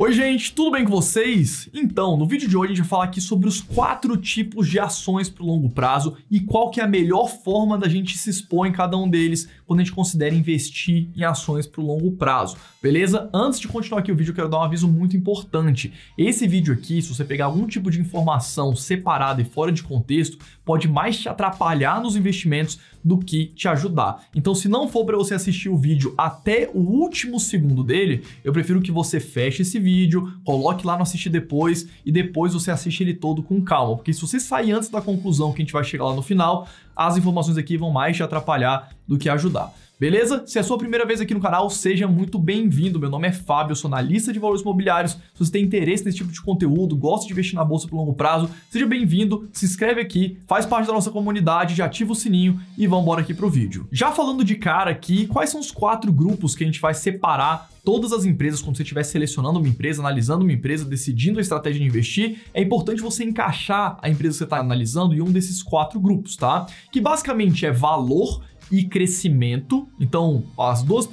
Oi gente, tudo bem com vocês? Então, no vídeo de hoje a gente vai falar aqui sobre os 4 tipos de ações para o longo prazo e qual que é a melhor forma da gente se expor em cada um deles quando a gente considera investir em ações para o longo prazo, beleza? Antes de continuar aqui o vídeo, eu quero dar um aviso muito importante. Esse vídeo aqui, se você pegar algum tipo de informação separada e fora de contexto, pode mais te atrapalhar nos investimentos do que te ajudar. Então, se não for para você assistir o vídeo até o último segundo dele, eu prefiro que você feche esse vídeo, coloque lá no assistir depois e depois você assiste ele todo com calma, porque se você sair antes da conclusão que a gente vai chegar lá no final, as informações aqui vão mais te atrapalhar do que ajudar. Beleza? Se é a sua primeira vez aqui no canal, seja muito bem-vindo. Meu nome é Fábio, eu sou analista de valores imobiliários. Se você tem interesse nesse tipo de conteúdo, gosta de investir na bolsa por longo prazo, seja bem-vindo, se inscreve aqui, faz parte da nossa comunidade, já ativa o sininho e vamos embora aqui pro vídeo. Já falando de cara aqui, quais são os 4 grupos que a gente vai separar todas as empresas quando você estiver selecionando uma empresa, analisando uma empresa, decidindo a estratégia de investir? É importante você encaixar a empresa que você está analisando em um desses 4 grupos, tá? Que basicamente é valor e crescimento. Então, os dois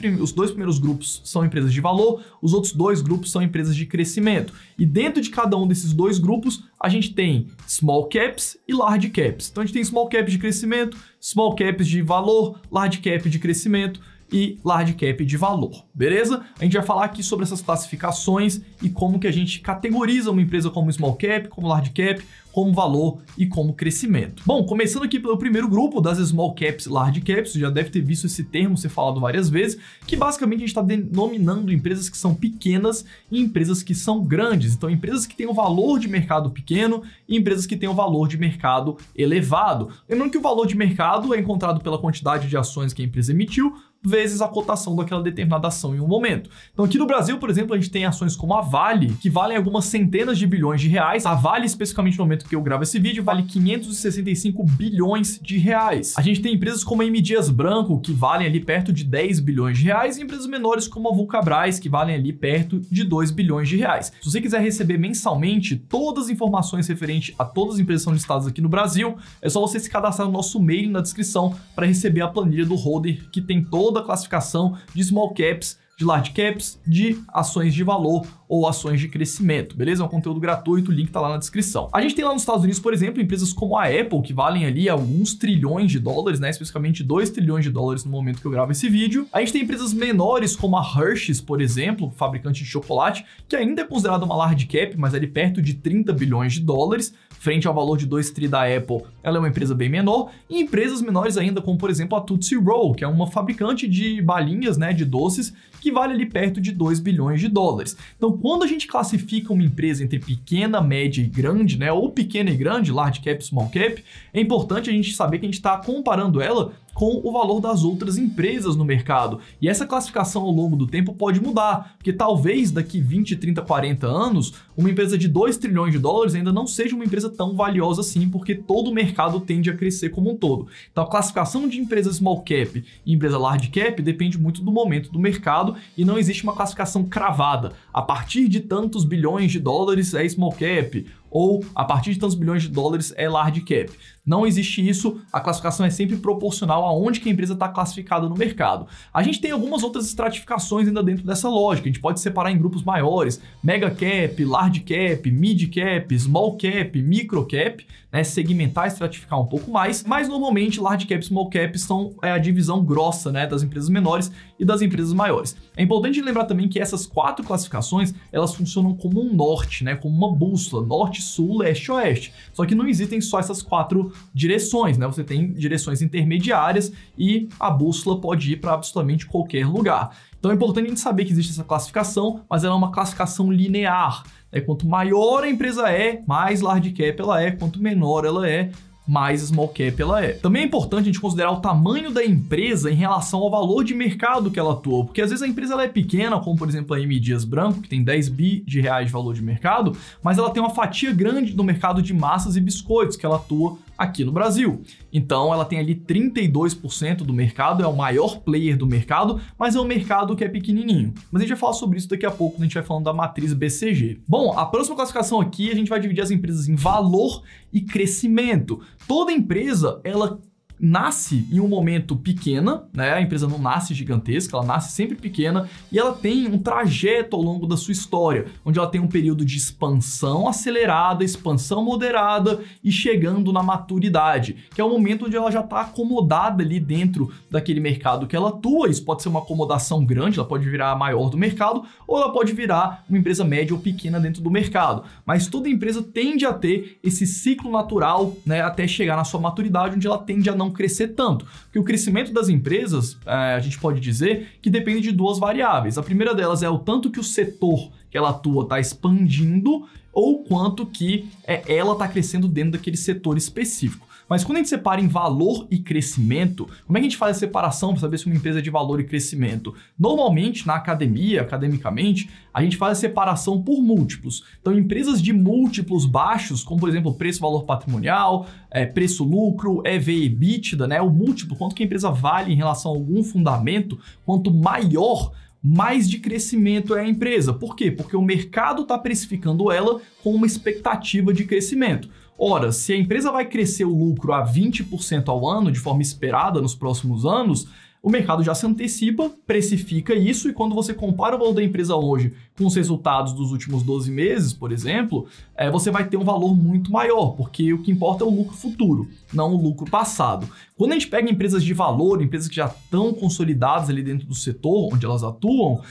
primeiros grupos são empresas de valor, os outros 2 grupos são empresas de crescimento. E dentro de cada um desses 2 grupos, a gente tem small caps e large caps. Então, a gente tem small caps de crescimento, small caps de valor, large cap de crescimento e large cap de valor, beleza? A gente vai falar aqui sobre essas classificações e como que a gente categoriza uma empresa como small cap, como large cap, como valor e como crescimento. Bom, começando aqui pelo primeiro grupo das small caps e large caps, você já deve ter visto esse termo ser falado várias vezes, que basicamente a gente está denominando empresas que são pequenas e empresas que são grandes. Então, empresas que têm um valor de mercado pequeno e empresas que têm um valor de mercado elevado. Lembrando que o valor de mercado é encontrado pela quantidade de ações que a empresa emitiu, vezes a cotação daquela determinada ação em um momento. Então aqui no Brasil, por exemplo, a gente tem ações como a Vale, que valem algumas centenas de bilhões de reais. A Vale, especificamente no momento que eu gravo esse vídeo, vale 565 bilhões de reais. A gente tem empresas como a M. Dias Branco, que valem ali perto de 10 bilhões de reais, e empresas menores como a Vulcabras, que valem ali perto de 2 bilhões de reais. Se você quiser receber mensalmente todas as informações referentes a todas as empresas que são listadas aqui no Brasil, é só você se cadastrar no nosso e-mail na descrição para receber a planilha do holder que tem toda da classificação de small caps, de large caps, de ações de valor ou ações de crescimento, beleza? É um conteúdo gratuito, o link tá lá na descrição. A gente tem lá nos Estados Unidos, por exemplo, empresas como a Apple, que valem ali alguns trilhões de dólares, né? Especificamente 2 trilhões de dólares no momento que eu gravo esse vídeo. A gente tem empresas menores como a Hershey's, por exemplo, fabricante de chocolate, que ainda é considerada uma large cap, mas ali perto de 30 bilhões de dólares. Frente ao valor de 2 tri da Apple, ela é uma empresa bem menor. E empresas menores ainda, como por exemplo a Tootsie Roll, que é uma fabricante de balinhas, né, de doces, que vale ali perto de 2 bilhões de dólares. Então, quando a gente classifica uma empresa entre pequena, média e grande, né, ou pequena e grande, large cap, small cap, é importante a gente saber que a gente está comparando ela com o valor das outras empresas no mercado. E essa classificação ao longo do tempo pode mudar, porque talvez daqui 20, 30, 40 anos, uma empresa de 2 trilhões de dólares ainda não seja uma empresa tão valiosa assim, porque todo o mercado tende a crescer como um todo. Então a classificação de empresa small cap e empresa large cap depende muito do momento do mercado e não existe uma classificação cravada. A partir de tantos bilhões de dólares é small cap, ou a partir de tantos bilhões de dólares é large cap. Não existe isso, a classificação é sempre proporcional aonde que a empresa está classificada no mercado. A gente tem algumas outras estratificações ainda dentro dessa lógica, a gente pode separar em grupos maiores, mega cap, large cap, mid cap, small cap, micro cap, né, segmentar, estratificar um pouco mais, mas normalmente large cap e small cap são a divisão grossa, né, das empresas menores e das empresas maiores. É importante lembrar também que essas 4 classificações, elas funcionam como um norte, né, como uma bússola, norte, sul, leste, oeste. Só que não existem só essas 4 direções, né? Você tem direções intermediárias e a bússola pode ir para absolutamente qualquer lugar. Então é importante a gente saber que existe essa classificação, mas ela é uma classificação linear, né? Quanto maior a empresa é, mais large cap ela é, quanto menor ela é, mais small cap ela é. Também é importante a gente considerar o tamanho da empresa em relação ao valor de mercado que ela atua, porque às vezes a empresa ela é pequena, como por exemplo a M. Dias Branco, que tem 10 bi de reais de valor de mercado, mas ela tem uma fatia grande do mercado de massas e biscoitos que ela atua aqui no Brasil. Então ela tem ali 32% do mercado, é o maior player do mercado, mas é um mercado que é pequenininho. Mas a gente vai falar sobre isso daqui a pouco, a gente vai falando da matriz BCG. Bom, a próxima classificação aqui, a gente vai dividir as empresas em valor e crescimento. Toda empresa, ela nasce em um momento pequena, né? A empresa não nasce gigantesca, ela nasce sempre pequena e ela tem um trajeto ao longo da sua história, onde ela tem um período de expansão acelerada, expansão moderada e chegando na maturidade, que é o momento onde ela já está acomodada ali dentro daquele mercado que ela atua. Isso pode ser uma acomodação grande, ela pode virar a maior do mercado ou ela pode virar uma empresa média ou pequena dentro do mercado, mas toda empresa tende a ter esse ciclo natural, né, até chegar na sua maturidade, onde ela tende a não crescer tanto, porque o crescimento das empresas, a gente pode dizer que depende de duas variáveis. A primeira delas é o tanto que o setor que ela atua está expandindo ou quanto que ela está crescendo dentro daquele setor específico. Mas quando a gente separa em valor e crescimento, como é que a gente faz a separação para saber se uma empresa é de valor e crescimento? Normalmente, na academia, academicamente, a gente faz a separação por múltiplos. Então, empresas de múltiplos baixos, como por exemplo, preço-valor patrimonial, preço-lucro, EV/EBITDA, né? O múltiplo, quanto que a empresa vale em relação a algum fundamento, quanto maior, mais de crescimento é a empresa. Por quê? Porque o mercado está precificando ela com uma expectativa de crescimento. Ora, se a empresa vai crescer o lucro a 20% ao ano, de forma esperada nos próximos anos, o mercado já se antecipa, precifica isso, e quando você compara o valor da empresa hoje com os resultados dos últimos 12 meses, por exemplo, você vai ter um valor muito maior, porque o que importa é o lucro futuro, não o lucro passado. Quando a gente pega empresas de valor, empresas que já estão consolidadas ali dentro do setor onde elas atuam,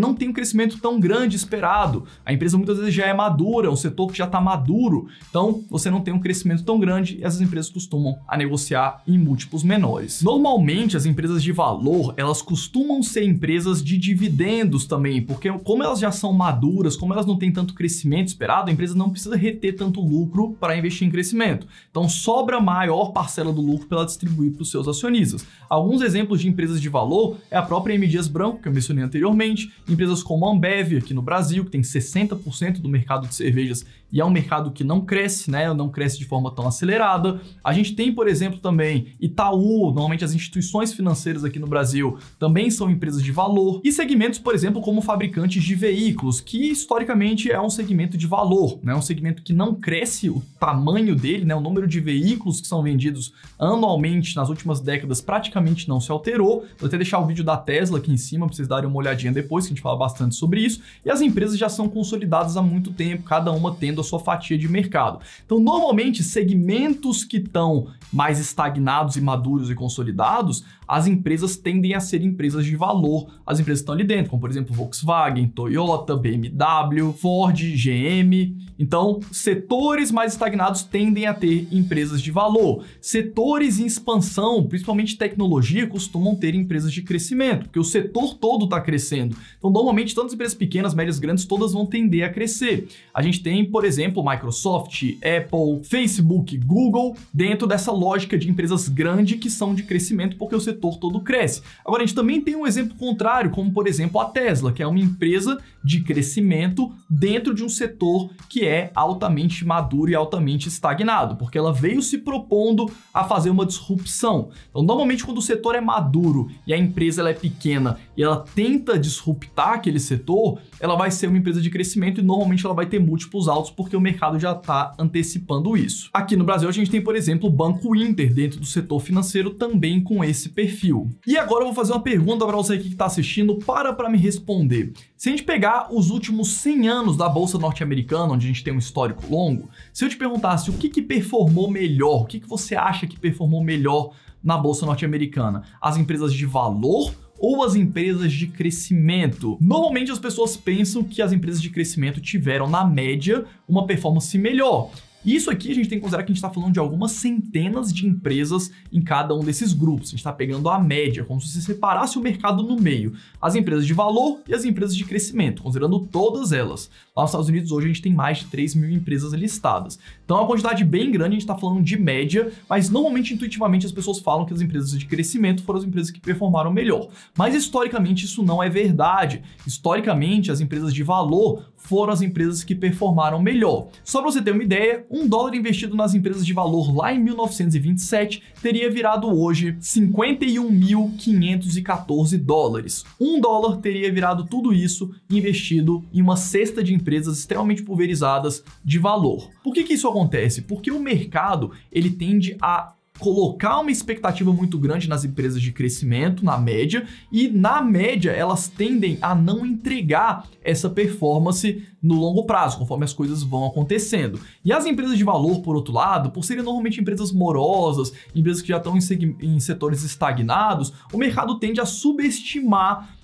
não tem um crescimento tão grande esperado. A empresa muitas vezes já é madura, é um setor que já está maduro, então você não tem um crescimento tão grande e essas empresas costumam a negociar em múltiplos menores. Normalmente, as empresas de valor, elas costumam ser empresas de dividendos também, porque como elas já são maduras, como elas não têm tanto crescimento esperado, a empresa não precisa reter tanto lucro para investir em crescimento. Então, sobra maior parcela do lucro pela distribuição para os seus acionistas. Alguns exemplos de empresas de valor é a própria M. Dias Branco, que eu mencionei anteriormente, empresas como a Ambev aqui no Brasil, que tem 60% do mercado de cervejas e é um mercado que não cresce, né? Não cresce de forma tão acelerada. A gente tem, por exemplo, também Itaú. Normalmente as instituições financeiras aqui no Brasil também são empresas de valor. E segmentos, por exemplo, como fabricantes de veículos, que historicamente é um segmento de valor, né? Um segmento que não cresce o tamanho dele, né? O número de veículos que são vendidos anualmente nas últimas décadas praticamente não se alterou. Vou até deixar o vídeo da Tesla aqui em cima para vocês darem uma olhadinha depois, que a gente fala bastante sobre isso. E as empresas já são consolidadas há muito tempo, cada uma tendo a sua fatia de mercado. Então, normalmente, segmentos que estão mais estagnados e maduros e consolidados, as empresas tendem a ser empresas de valor. As empresas que estão ali dentro, como por exemplo Volkswagen, Toyota, BMW, Ford, GM. Então, setores mais estagnados tendem a ter empresas de valor. Setores em expansão, principalmente tecnologia, costumam ter empresas de crescimento, porque o setor todo está crescendo. Então, normalmente, tantas empresas pequenas, médias, grandes, todas vão tender a crescer. A gente tem, por exemplo, Microsoft, Apple, Facebook, Google, dentro dessa lógica de empresas grandes que são de crescimento, porque o setor todo cresce. Agora, a gente também tem um exemplo contrário, como, por exemplo, a Tesla, que é uma empresa de crescimento dentro de um setor que é altamente maduro e altamente estagnado, porque ela veio se propondo a fazer uma disrupção. Então, normalmente, quando o setor é maduro e a empresa ela é pequena e ela tenta disruptar aquele setor, ela vai ser uma empresa de crescimento e normalmente ela vai ter múltiplos altos porque o mercado já está antecipando isso. Aqui no Brasil, a gente tem, por exemplo, o Banco Inter dentro do setor financeiro também com esse perfil. E agora eu vou fazer uma pergunta para você aqui que está assistindo para me responder. Se a gente pegar os últimos 100 anos da Bolsa Norte-Americana, onde a gente tem um histórico longo, se eu te perguntasse o que performou melhor, o que você acha que performou melhor na Bolsa Norte-Americana? As empresas de valor ou as empresas de crescimento? Normalmente as pessoas pensam que as empresas de crescimento tiveram, na média, uma performance melhor. E isso aqui a gente tem que considerar que a gente está falando de algumas centenas de empresas em cada um desses grupos. A gente está pegando a média, como se você separasse o mercado no meio. As empresas de valor e as empresas de crescimento, considerando todas elas. Lá nos Estados Unidos hoje a gente tem mais de 3 mil empresas listadas. Então é uma quantidade bem grande, a gente está falando de média, mas normalmente, intuitivamente, as pessoas falam que as empresas de crescimento foram as empresas que performaram melhor. Mas historicamente isso não é verdade. Historicamente as empresas de valor foram as empresas que performaram melhor. Só para você ter uma ideia, $1 investido nas empresas de valor lá em 1927 teria virado hoje $51.514. $1 teria virado tudo isso investido em uma cesta de empresas extremamente pulverizadas de valor. Por que isso acontece? Porque o mercado ele tende a colocar uma expectativa muito grande nas empresas de crescimento, na média, e na média elas tendem a não entregar essa performance no longo prazo, conforme as coisas vão acontecendo. E as empresas de valor, por outro lado, por serem normalmente empresas morosas, empresas que já estão em setores estagnados, o mercado tende a subestimar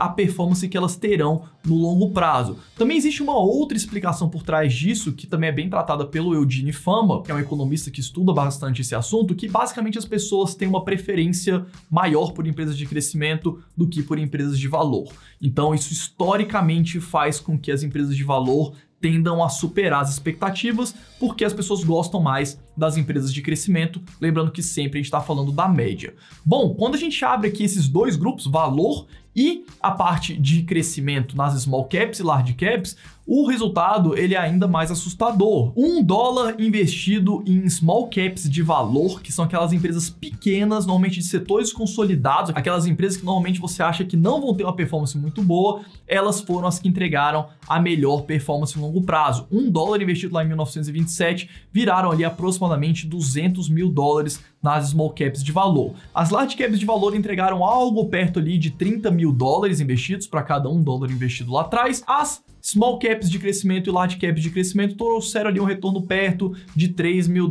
a performance que elas terão no longo prazo. Também existe uma outra explicação por trás disso, que também é bem tratada pelo Eugene Fama, que é um economista que estuda bastante esse assunto, que basicamente as pessoas têm uma preferência maior por empresas de crescimento do que por empresas de valor. Então isso historicamente faz com que as empresas de valor tendam a superar as expectativas, porque as pessoas gostam mais das empresas de crescimento, lembrando que sempre a gente está falando da média. Bom, quando a gente abre aqui esses dois grupos, valor e a parte de crescimento nas small caps e large caps, o resultado ele é ainda mais assustador. $1 investido em small caps de valor, que são aquelas empresas pequenas, normalmente de setores consolidados, aquelas empresas que normalmente você acha que não vão ter uma performance muito boa, elas foram as que entregaram a melhor performance no longo prazo. $1 investido lá em 1927 viraram ali aproximadamente $200 mil nas small caps de valor. As large caps de valor entregaram algo perto ali de $30 mil investidos para cada $1 investido lá atrás. As small caps de crescimento e large caps de crescimento trouxeram ali um retorno perto de $3 mil.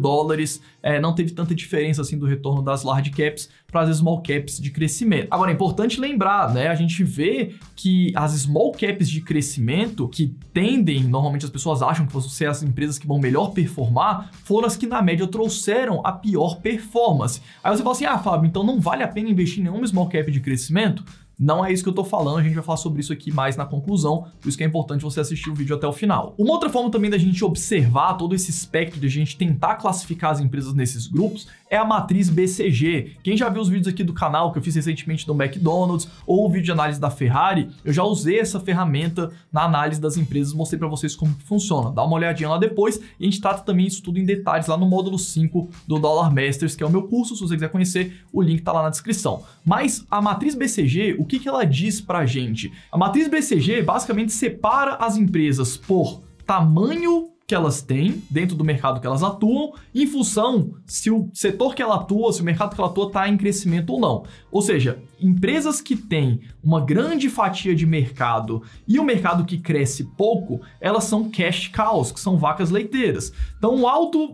Não teve tanta diferença assim do retorno das large caps para as small caps de crescimento. Agora, é importante lembrar, né? A gente vê que as small caps de crescimento, que tendem, normalmente as pessoas acham que vão ser as empresas que vão melhor performar, foram as que na média trouxeram a pior performance. Aí você fala assim, ah, Fábio, então não vale a pena investir em nenhuma small cap de crescimento? Não é isso que eu tô falando, a gente vai falar sobre isso aqui mais na conclusão, por isso que é importante você assistir o vídeo até o final. Uma outra forma também da gente observar todo esse espectro, de a gente tentar classificar as empresas nesses grupos, é a matriz BCG. Quem já viu os vídeos aqui do canal que eu fiz recentemente do McDonald's ou o vídeo de análise da Ferrari, eu já usei essa ferramenta na análise das empresas, mostrei para vocês como que funciona. Dá uma olhadinha lá depois, e a gente trata também isso tudo em detalhes lá no módulo 5 do Dollar Masters, que é o meu curso, se você quiser conhecer, o link tá lá na descrição. Mas a matriz BCG, o que ela diz pra gente? A matriz BCG basicamente separa as empresas por tamanho que elas têm dentro do mercado que elas atuam, em função se o setor que ela atua, se o mercado que ela atua está em crescimento ou não. Ou seja, empresas que têm uma grande fatia de mercado e o mercado que cresce pouco, elas são cash cows, que são vacas leiteiras. Então, um alto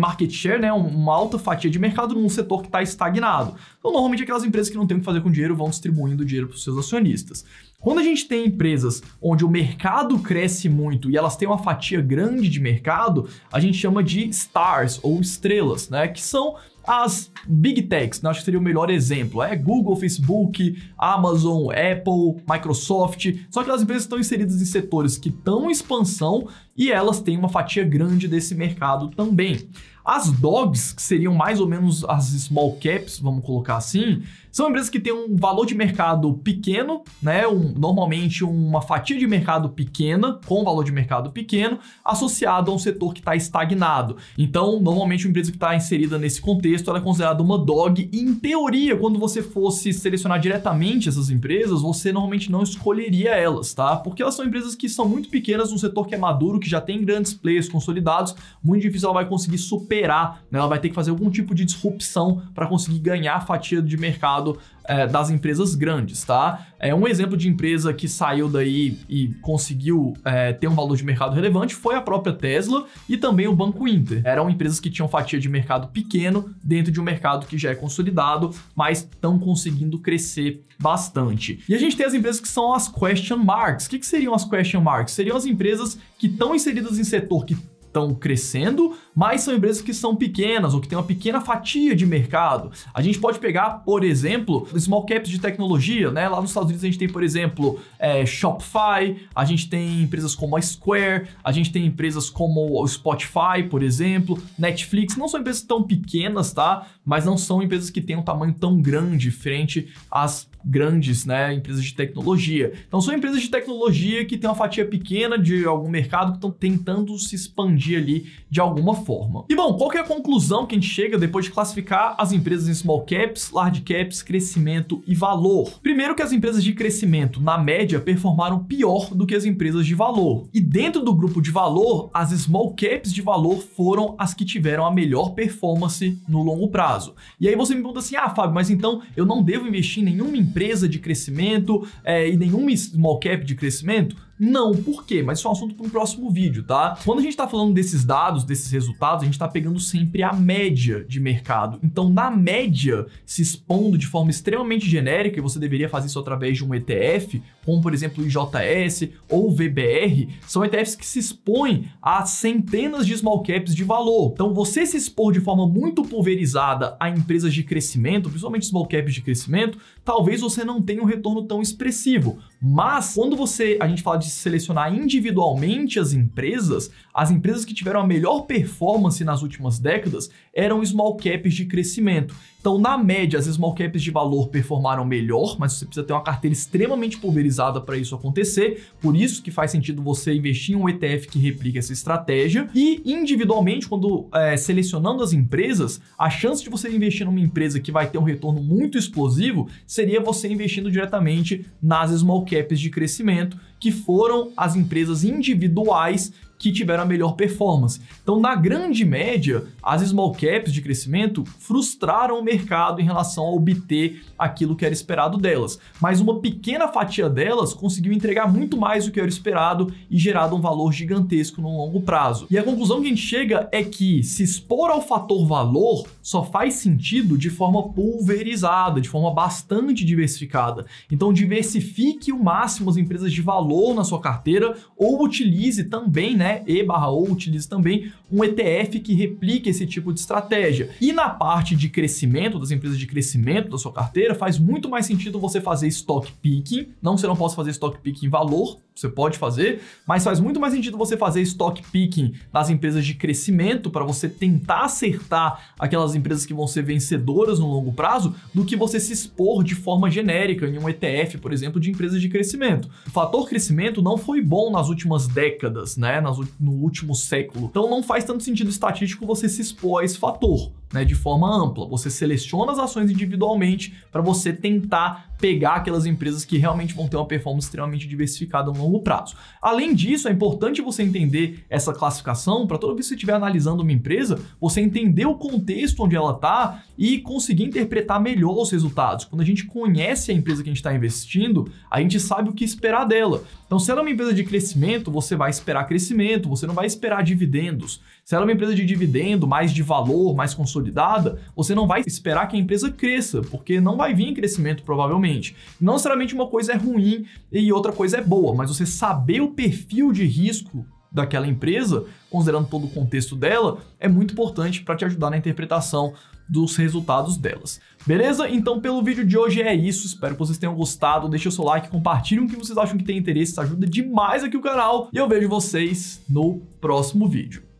market share, né, uma alta fatia de mercado num setor que está estagnado. Então, normalmente, aquelas empresas que não têm o que fazer com o dinheiro vão distribuindo dinheiro para os seus acionistas. Quando a gente tem empresas onde o mercado cresce muito e elas têm uma fatia grande de mercado, a gente chama de stars ou estrelas, né? Que são as big techs, né? Acho que seria o melhor exemplo. É Google, Facebook, Amazon, Apple, Microsoft. São aquelas empresas que estão inseridas em setores que estão em expansão e elas têm uma fatia grande desse mercado também. As dogs, que seriam mais ou menos as small caps, vamos colocar assim, são empresas que têm um valor de mercado pequeno, né? Normalmente uma fatia de mercado pequena, com valor de mercado pequeno, associado a um setor que está estagnado. Então, normalmente, uma empresa que está inserida nesse contexto, ela é considerada uma dog, e em teoria, quando você fosse selecionar diretamente essas empresas, você normalmente não escolheria elas, tá? Porque elas são empresas que são muito pequenas, num setor que é maduro, que já tem grandes players consolidados, muito difícil ela vai conseguir superar, né? Ela vai ter que fazer algum tipo de disrupção para conseguir ganhar a fatia de mercado das empresas grandes, tá? Um exemplo de empresa que saiu daí e conseguiu ter um valor de mercado relevante foi a própria Tesla e também o Banco Inter. Eram empresas que tinham fatia de mercado pequeno dentro de um mercado que já é consolidado, mas estão conseguindo crescer bastante. E a gente tem as empresas que são as question marks. O que seriam as question marks? Seriam as empresas que estão inseridas em setor que estão crescendo, mas são empresas que são pequenas ou que têm uma pequena fatia de mercado. A gente pode pegar, por exemplo, small caps de tecnologia, né? Lá nos Estados Unidos a gente tem, por exemplo, Shopify, a gente tem empresas como a Square, a gente tem empresas como o Spotify, por exemplo, Netflix. Não são empresas tão pequenas, tá? Mas não são empresas que têm um tamanho tão grande frente às grandes, né, empresas de tecnologia. Então são empresas de tecnologia que tem uma fatia pequena de algum mercado que estão tentando se expandir ali de alguma forma. E bom, qual que é a conclusão que a gente chega depois de classificar as empresas em small caps, large caps, crescimento e valor? Primeiro que as empresas de crescimento, na média, performaram pior do que as empresas de valor. E dentro do grupo de valor, as small caps de valor foram as que tiveram a melhor performance no longo prazo. E aí você me pergunta assim, ah, Fábio, mas então eu não devo investir em nenhuma empresa de crescimento e nenhuma small cap de crescimento? Não, por quê? Mas isso é um assunto para um próximo vídeo, tá? Quando a gente está falando desses dados, desses resultados, a gente está pegando sempre a média de mercado. Então, na média, se expondo de forma extremamente genérica, e você deveria fazer isso através de um ETF, como, por exemplo, o IJS ou o VBR, são ETFs que se expõem a centenas de small caps de valor. Então, você se expor de forma muito pulverizada a empresas de crescimento, principalmente small caps de crescimento, talvez você não tenha um retorno tão expressivo. Mas, quando a gente fala de selecionar individualmente as empresas que tiveram a melhor performance nas últimas décadas eram small caps de crescimento. Então, na média, as small caps de valor performaram melhor, mas você precisa ter uma carteira extremamente pulverizada para isso acontecer, por isso que faz sentido você investir em um ETF que replique essa estratégia. E, individualmente, quando selecionando as empresas, a chance de você investir numa empresa que vai ter um retorno muito explosivo seria você investindo diretamente nas small caps de crescimento, que foram as empresas individuais que tiveram a melhor performance. Então, na grande média, as small caps de crescimento frustraram o mercado em relação a obter aquilo que era esperado delas, mas uma pequena fatia delas conseguiu entregar muito mais do que era esperado e gerado um valor gigantesco no longo prazo. E a conclusão que a gente chega é que se expor ao fator valor só faz sentido de forma pulverizada, de forma bastante diversificada. Então, diversifique o máximo as empresas de valor na sua carteira ou utilize também, né, utilize também um ETF que replique esse tipo de estratégia. E na parte de crescimento, das empresas de crescimento da sua carteira, faz muito mais sentido você fazer stock picking. Não, você não pode fazer stock picking em valor, você pode fazer, mas faz muito mais sentido você fazer stock picking nas empresas de crescimento para você tentar acertar aquelas empresas que vão ser vencedoras no longo prazo do que você se expor de forma genérica em um ETF, por exemplo, de empresas de crescimento. O fator crescimento não foi bom nas últimas décadas, né? No último século. Então não faz tanto sentido estatístico você se expor a esse fator, né, de forma ampla. Você seleciona as ações individualmente para você tentar pegar aquelas empresas que realmente vão ter uma performance extremamente diversificada no longo prazo. Além disso, é importante você entender essa classificação para toda vez que você estiver analisando uma empresa, você entender o contexto onde ela está e conseguir interpretar melhor os resultados. Quando a gente conhece a empresa que a gente está investindo, a gente sabe o que esperar dela. Então, se ela é uma empresa de crescimento, você vai esperar crescimento, você não vai esperar dividendos. Se ela é uma empresa de dividendo, mais de valor, mais consolidada, você não vai esperar que a empresa cresça, porque não vai vir em crescimento provavelmente. Não necessariamente uma coisa é ruim e outra coisa é boa, mas você saber o perfil de risco daquela empresa, considerando todo o contexto dela, é muito importante para te ajudar na interpretação dos resultados delas. Beleza? Então, pelo vídeo de hoje é isso. Espero que vocês tenham gostado. Deixa o seu like, compartilhem o que vocês acham que tem interesse. Isso ajuda demais aqui o canal. E eu vejo vocês no próximo vídeo.